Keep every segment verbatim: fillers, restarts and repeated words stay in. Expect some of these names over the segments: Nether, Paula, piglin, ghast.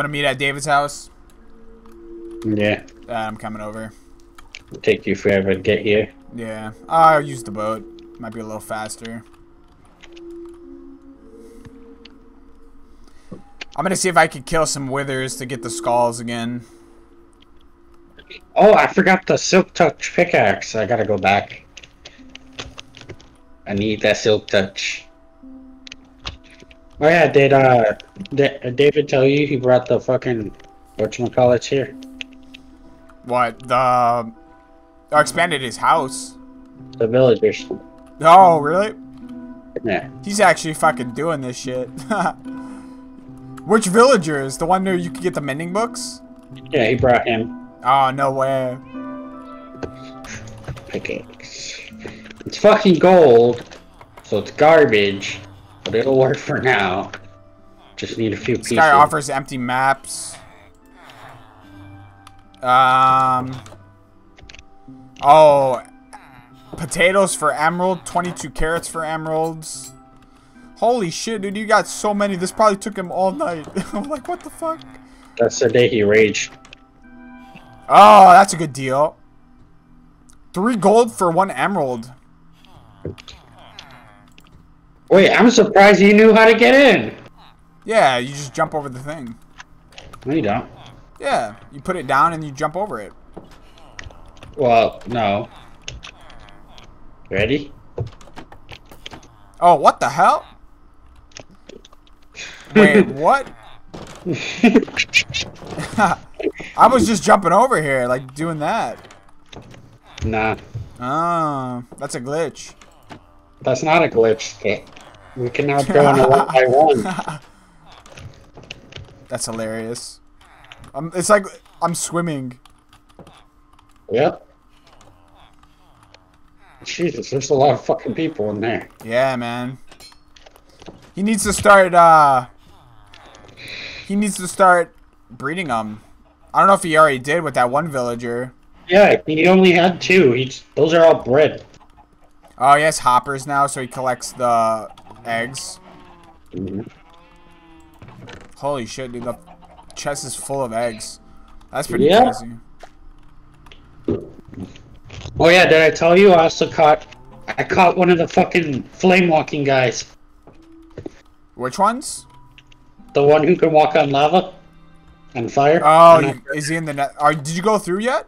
Want to meet at David's house? Yeah. Uh, I'm coming over. It'll take you forever to get here. Yeah. I'll use the boat. Might be a little faster. I'm going to see if I could kill some withers to get the skulls again. Oh, I forgot the silk touch pickaxe. I got to go back. I need that silk touch. Oh yeah, did uh, did David tell you he brought the fucking whatchamacallits here? What? The... I expanded his house. The villagers. Oh, really? Yeah. He's actually fucking doing this shit. Which villager is the one where you could get the mending books? Yeah, he brought him. Oh, no way. Pickaxe. It's fucking gold, so it's garbage. But it'll work for now. Just need a few pieces. This guy offers empty maps. Um. Oh. Potatoes for emerald. twenty-two carrots for emeralds. Holy shit, dude. You got so many. This probably took him all night. I'm like, what the fuck? That's the day he raged. Oh, that's a good deal. Three gold for one emerald. Wait, I'm surprised you knew how to get in. Yeah, you just jump over the thing. No, you don't. Yeah, you put it down and you jump over it. Well, no. Ready? Oh, what the hell? Wait, what? I was just jumping over here, like, doing that. Nah. Oh, that's a glitch. That's not a glitch. Kit. We can now go on a one by one. That's hilarious. Um, it's like I'm swimming. Yep. Jesus, there's a lot of fucking people in there. Yeah, man. He needs to start. Uh, he needs to start breeding them. I don't know if he already did with that one villager. Yeah, he only had two. He just, those are all bred. Oh, he has hoppers now, so he collects the eggs. Mm-hmm. Holy shit, dude. The chest is full of eggs. That's pretty yeah. crazy. Oh, yeah. Did I tell you? I also caught... I caught one of the fucking flame-walking guys. Which ones? The one who can walk on lava. And fire. Oh, you, is he in the net? Are, did you go through yet?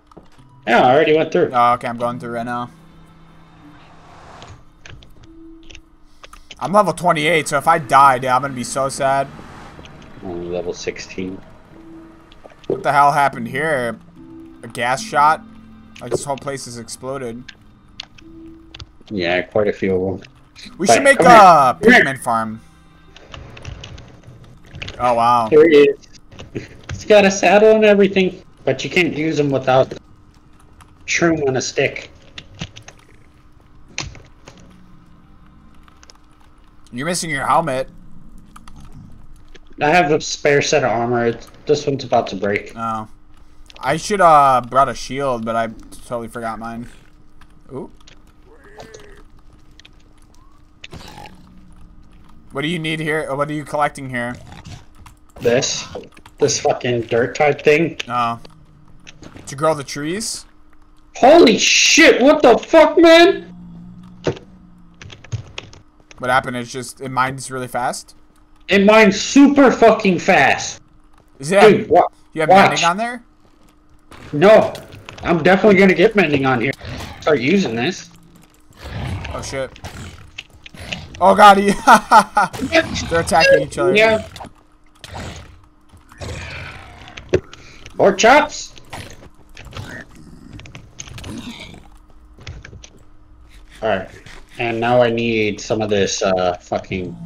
Yeah, I already went through. Oh, okay. I'm going through right now. I'm level twenty-eight, so if I die, dude, I'm gonna be so sad. Only level sixteen. What the hell happened here? A gas shot? Like, this whole place has exploded. Yeah, quite a few. We but should make a here. pigment farm. Oh, wow. Here it is. It's got a saddle and everything, but you can't use them without shroom on a stick. You're missing your helmet. I have a spare set of armor. It's, this one's about to break. Oh. I should uh brought a shield, but I totally forgot mine. Ooh. What do you need here? What are you collecting here? This. This fucking dirt type thing. Oh. To grow the trees? Holy shit, what the fuck, man? What happened is just, it mines really fast? It mines super fucking fast. Is it? Dude, have, you have watch. mending on there? No. I'm definitely going to get mending on here. Start using this. Oh, shit. Oh, God. He They're attacking each other. Yeah. More chops. Alright. And now I need some of this, uh, fucking...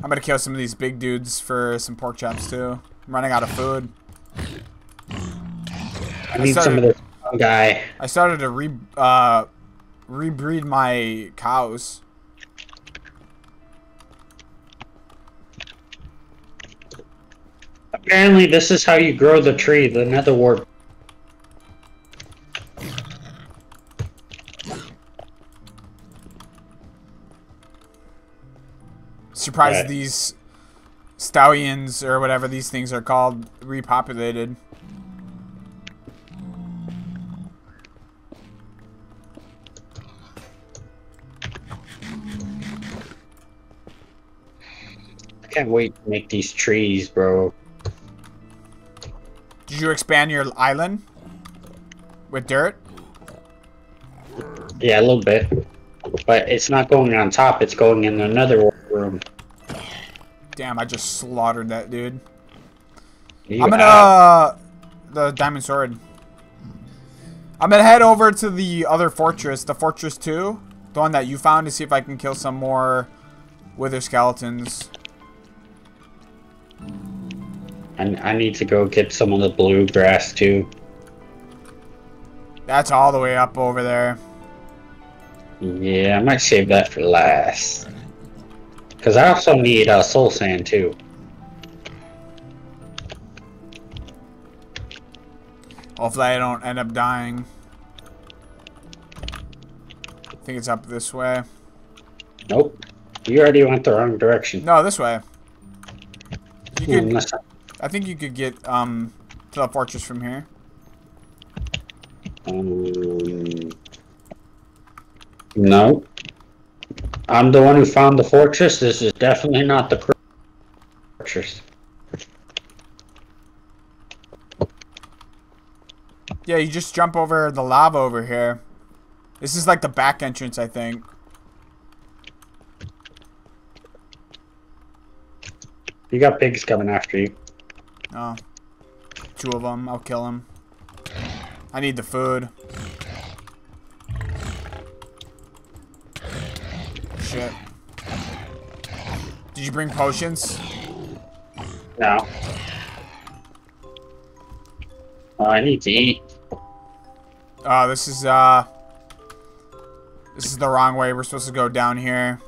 I'm gonna kill some of these big dudes for some pork chops, too. I'm running out of food. I need I started, some of this guy. I started to re, uh, rebreed my cows. Apparently, this is how you grow the tree, the nether wart. Surprised right. these stallions or whatever these things are called repopulated. I can't wait to make these trees, bro. Did you expand your island with dirt? Yeah, a little bit. But it's not going on top, it's going in another room. Damn, I just slaughtered that dude. You I'm gonna... Uh, the diamond sword. I'm gonna head over to the other fortress, the fortress two. The one that you found, to see if I can kill some more wither skeletons. And I need to go get some of the blue grass too. That's all the way up over there. Yeah, I might save that for last. Because I also need uh, soul sand too. Hopefully I don't end up dying. I think it's up this way. Nope. You already went the wrong direction. No, this way. You could, mm, I think you could get um, to the fortress from here. Um... No. I'm the one who found the fortress. This is definitely not the fortress. Yeah, you just jump over the lava over here. This is like the back entrance, I think. You got pigs coming after you. Oh. Two of them. I'll kill them. I need the food. Shit. Did you bring potions? No. Uh, I need to eat. Uh, this is, uh... This is the wrong way. We're supposed to go down here.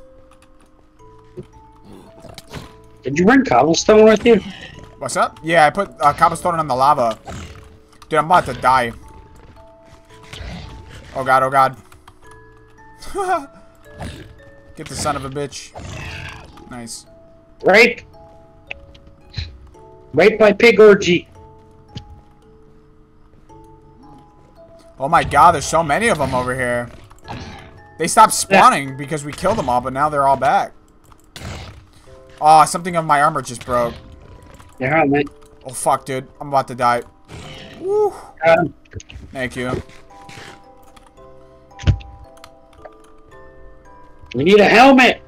Did you bring cobblestone with you? What's up? Yeah, I put uh, cobblestone on the lava. Dude, I'm about to die. Oh god, oh god. Get the son of a bitch. Nice. Rape! Rape my pig orgy! Oh my god, there's so many of them over here. They stopped spawning because we killed them all, but now they're all back. Aw, oh, something of my armor just broke. Yeah, man. Oh fuck, dude. I'm about to die. Woo! Um, Thank you. We need a helmet!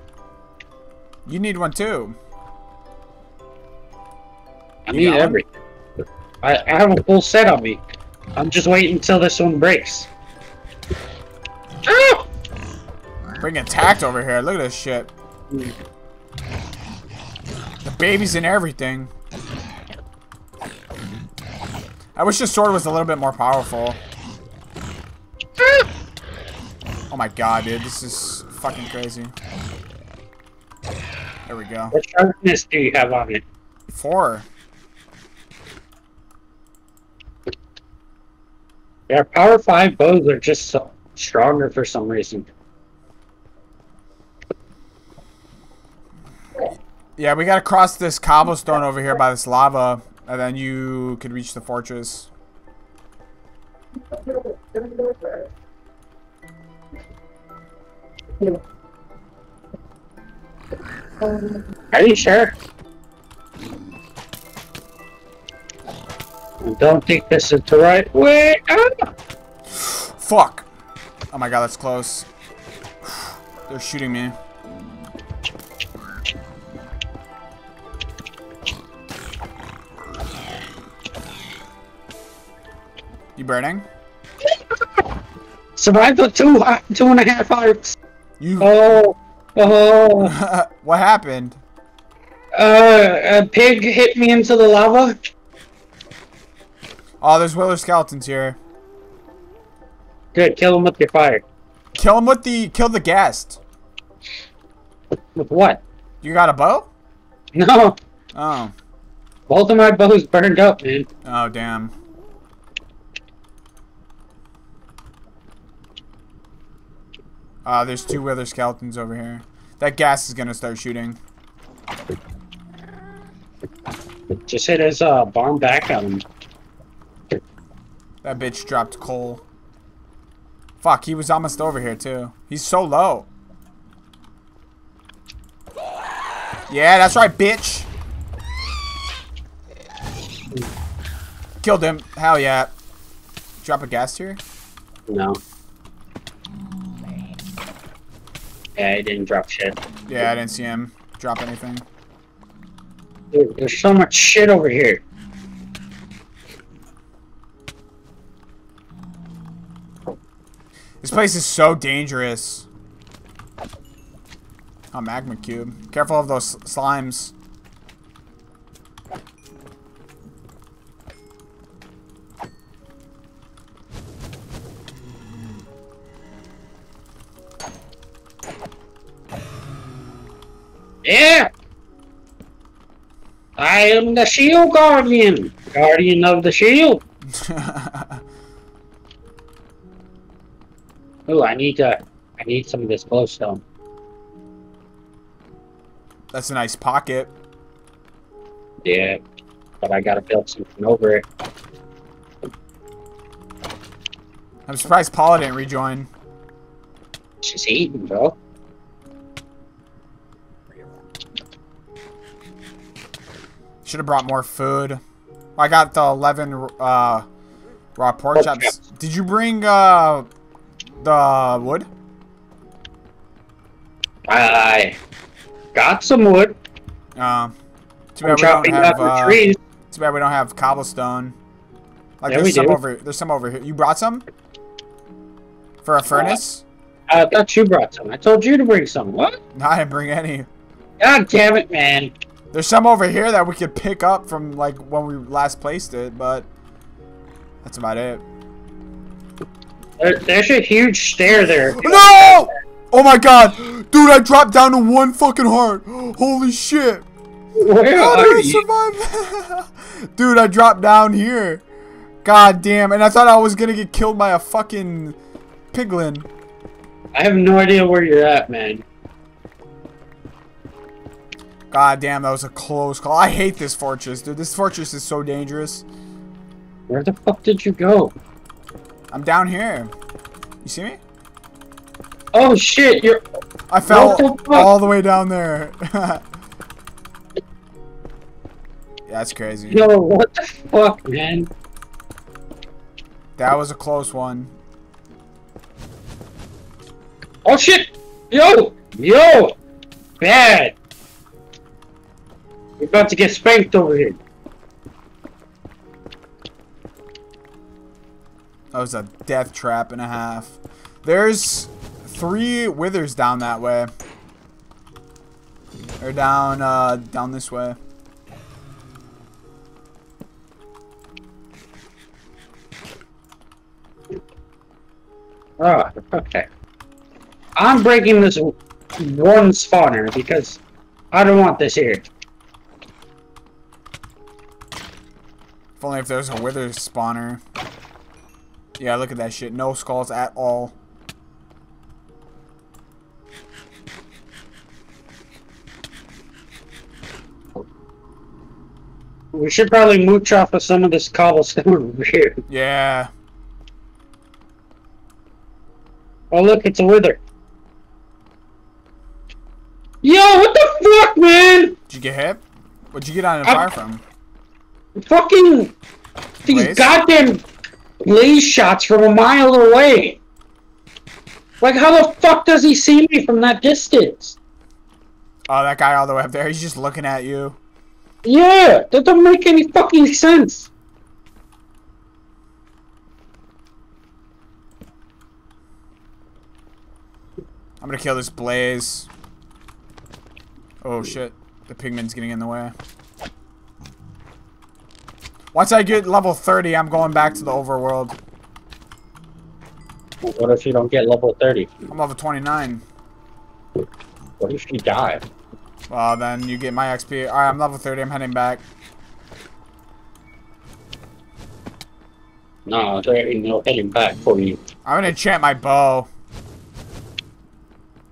You need one too. I need everything. I, I have a full set on me. I'm just waiting until this one breaks. Ah! Bring attacked over here. Look at this shit. The babies and everything. I wish this sword was a little bit more powerful. Ah! Oh my god, dude. This is... fucking crazy. There we go. What sharpness do you have on it? Four. Yeah, power five bows are just so stronger for some reason. Yeah, we gotta cross this cobblestone over here by this lava, and then you could reach the fortress. Are you sure? I don't think this is the right way. Ah! Fuck. Oh my god, that's close. They're shooting me. You burning? Survived for two, two and a half hours. You... Oh, oh. What happened? Uh, a pig hit me into the lava. Oh, there's wither skeletons here. Good, kill him with your fire. Kill him with the, kill the ghast. With what? You got a bow? No. Oh. Both of my bows burned up, man. Oh, damn. Uh, there's two wither skeletons over here. That gas is gonna start shooting. Just hit his uh, bomb back at him. That bitch dropped coal. Fuck, he was almost over here too. He's so low. Yeah, that's right, bitch. Killed him. Hell yeah. Drop a gas here? No. Yeah, he didn't drop shit. Yeah, I didn't see him drop anything. Dude, there's so much shit over here. This place is so dangerous. Oh, magma cube. Careful of those slimes. Yeah! I am the shield guardian! Guardian of the shield! Ooh, I need to... I need some of this glowstone. That's a nice pocket. Yeah, but I gotta build something over it. I'm surprised Paula didn't rejoin. She's eating, bro. Should have brought more food. I got the eleven uh, raw pork chops. Did you bring uh, the wood? I got some wood. Uh, too bad we don't have. Uh, trees. Too bad we don't have cobblestone. Like there there's some do. over. There's some over here. You brought some for a furnace. Uh, I thought you brought some. I told you to bring some. What? No, I didn't bring any. God damn it, man. There's some over here that we could pick up from, like, when we last placed it, but that's about it. There, there's a huge stair there. No! Oh, my God. Dude, I dropped down to one fucking heart. Holy shit. Where How are did you? I survive? Dude, I dropped down here. God damn. And I thought I was going to get killed by a fucking piglin. I have no idea where you're at, man. God damn, that was a close call. I hate this fortress, dude. This fortress is so dangerous. Where the fuck did you go? I'm down here. You see me? Oh shit, you're... I fell the all the way down there. Yeah, that's crazy. Yo, what the fuck, man? That was a close one. Oh shit! Yo! Yo! Bad! You're about to get spanked over here. That was a death trap and a half. There's three withers down that way. Or down, uh, down this way. Oh, okay. I'm breaking this one spawner because I don't want this here. If only if there's a wither spawner. Yeah, look at that shit. No skulls at all. We should probably mooch off of some of this cobblestone over here. Yeah. Oh, look, it's a wither. Yo, what the fuck, man? Did you get hit? What'd you get on fire I from? Fucking these Blaze? goddamn blaze shots from a mile away. Like, how the fuck does he see me from that distance? Oh, that guy all the way up there, he's just looking at you. Yeah, that don't make any fucking sense. I'm gonna kill this blaze. Oh shit, the pigman's getting in the way. Once I get level thirty, I'm going back to the overworld. What if you don't get level thirty? I'm level twenty-nine. What if you die? Well, then you get my X P. Alright, I'm level thirty. I'm heading back. No, there ain't no heading back for you. I'm gonna enchant my bow.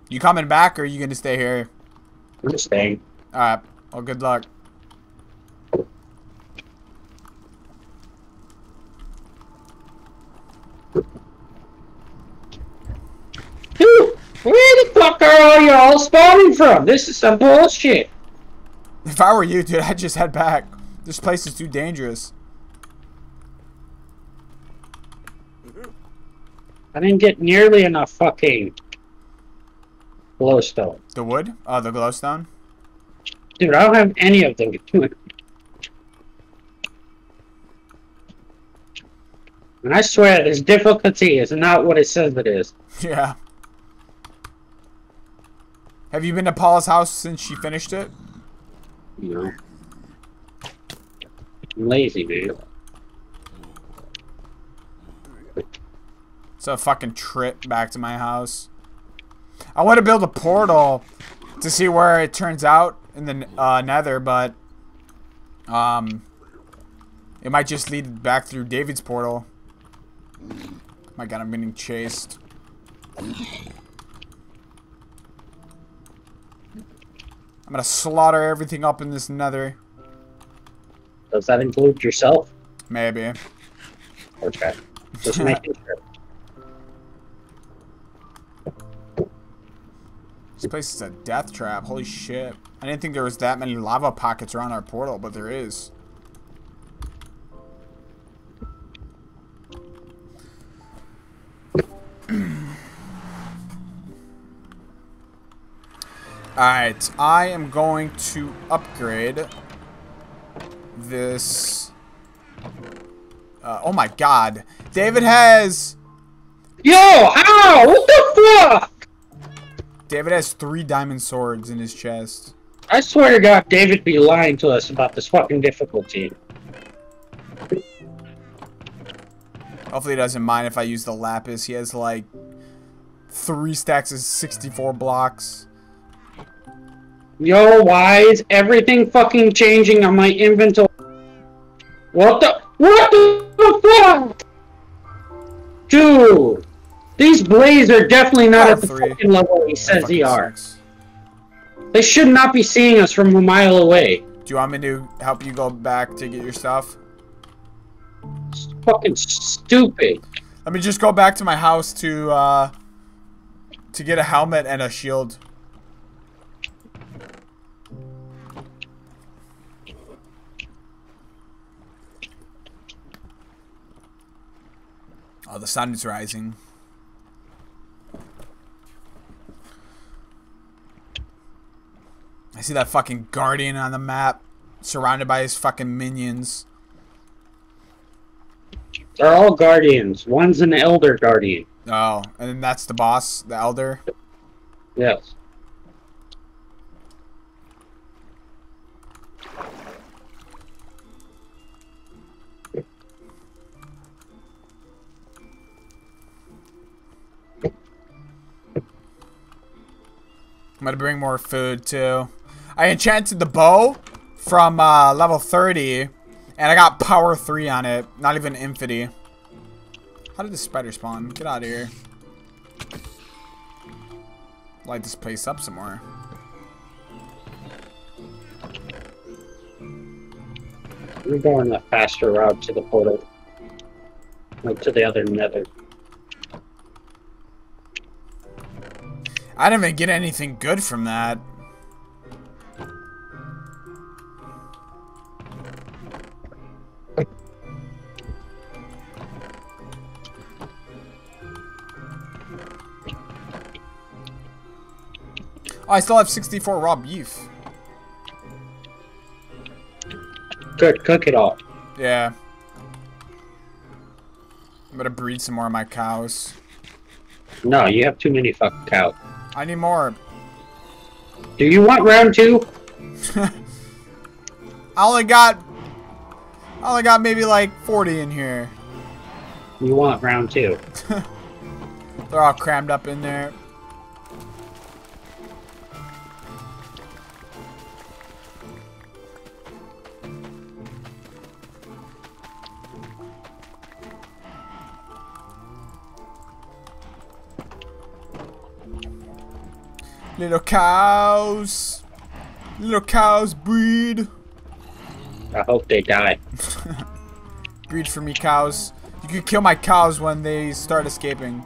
You coming back, or are you gonna stay here? I'm staying. Alright. Well, good luck. Dude, where the fuck are you all spawning from? This is some bullshit. If I were you, dude, I'd just head back. This place is too dangerous. I didn't get nearly enough fucking glowstone. The wood? Oh, uh, the glowstone? Dude, I don't have any of them. And I swear, this difficulty is not what it says it is. Yeah. Have you been to Paula's house since she finished it? No. I'm lazy, dude. It's a fucking trip back to my house. I want to build a portal to see where it turns out in the uh, nether, but um, it might just lead back through David's portal. My god, I'm getting chased. I'm gonna slaughter everything up in this nether. Does that include yourself? Maybe. Okay. Just making sure. This place is a death trap. Holy shit. I didn't think there was that many lava pockets around our portal, but there is. Alright, I am going to upgrade this. Uh, oh my god. David has... Yo! Ow! What the fuck? David has three diamond swords in his chest. I swear to God, David be lying to us about this fucking difficulty. Hopefully he doesn't mind if I use the lapis. He has like three stacks of sixty-four blocks. Yo, why is everything fucking changing on my inventory? What the? What the fuck? Dude! These blades are definitely not at the fucking level he says they are. They should not be seeing us from a mile away. Do you want me to help you go back to get your stuff? It's fucking stupid. Let me just go back to my house to uh, to get a helmet and a shield. Oh, the sun is rising. I see that fucking guardian on the map, surrounded by his fucking minions. They're all guardians. One's an elder guardian. Oh, and then that's the boss, the elder? Yes. I'm gonna bring more food, too. I enchanted the bow from uh, level thirty, and I got power three on it. Not even infinity. How did the spider spawn? Get out of here. Light this place up some more. We're going the faster route to the portal, like to the other nether. I didn't even get anything good from that. Oh, I still have sixty-four raw beef. Good, cook it all. Yeah. I'm gonna breed some more of my cows. No, you have too many fucking cows. I need more. Do you want round two? I only got... I only got maybe like forty in here. You want round two. They're all crammed up in there. Little cows. Little cows breed. I hope they die. Breed for me, cows. You can kill my cows when they start escaping.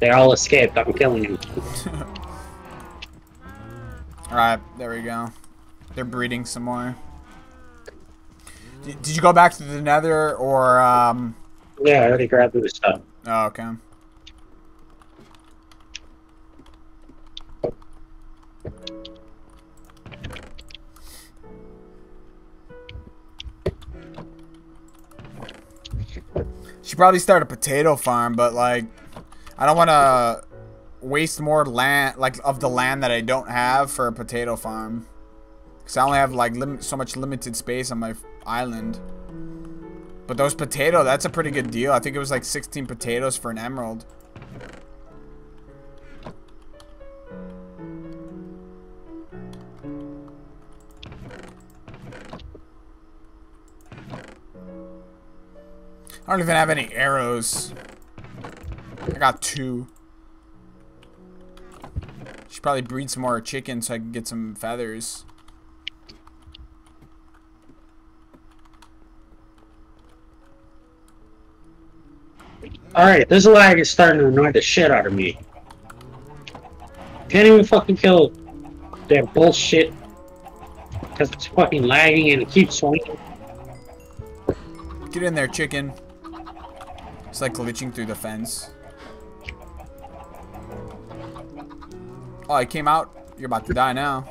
They all escaped. I'm killing them. Alright, there we go. They're breeding some more. D did you go back to the nether or... Um... Yeah, I already grabbed the stuff. Oh, okay. Should probably start a potato farm, but like I don't want to waste more land, like of the land that I don't have for a potato farm, because I only have like lim so much limited space on my island. But those potato, that's a pretty good deal. I think it was like sixteen potatoes for an emerald. I don't even have any arrows. I got two. Should probably breed some more chickens so I can get some feathers. Alright, this lag is starting to annoy the shit out of me. Can't even fucking kill that bullshit. Because it's fucking lagging and it keeps swinging. Get in there, chicken. It's like glitching through the fence. Oh, I came out. You're about to die now.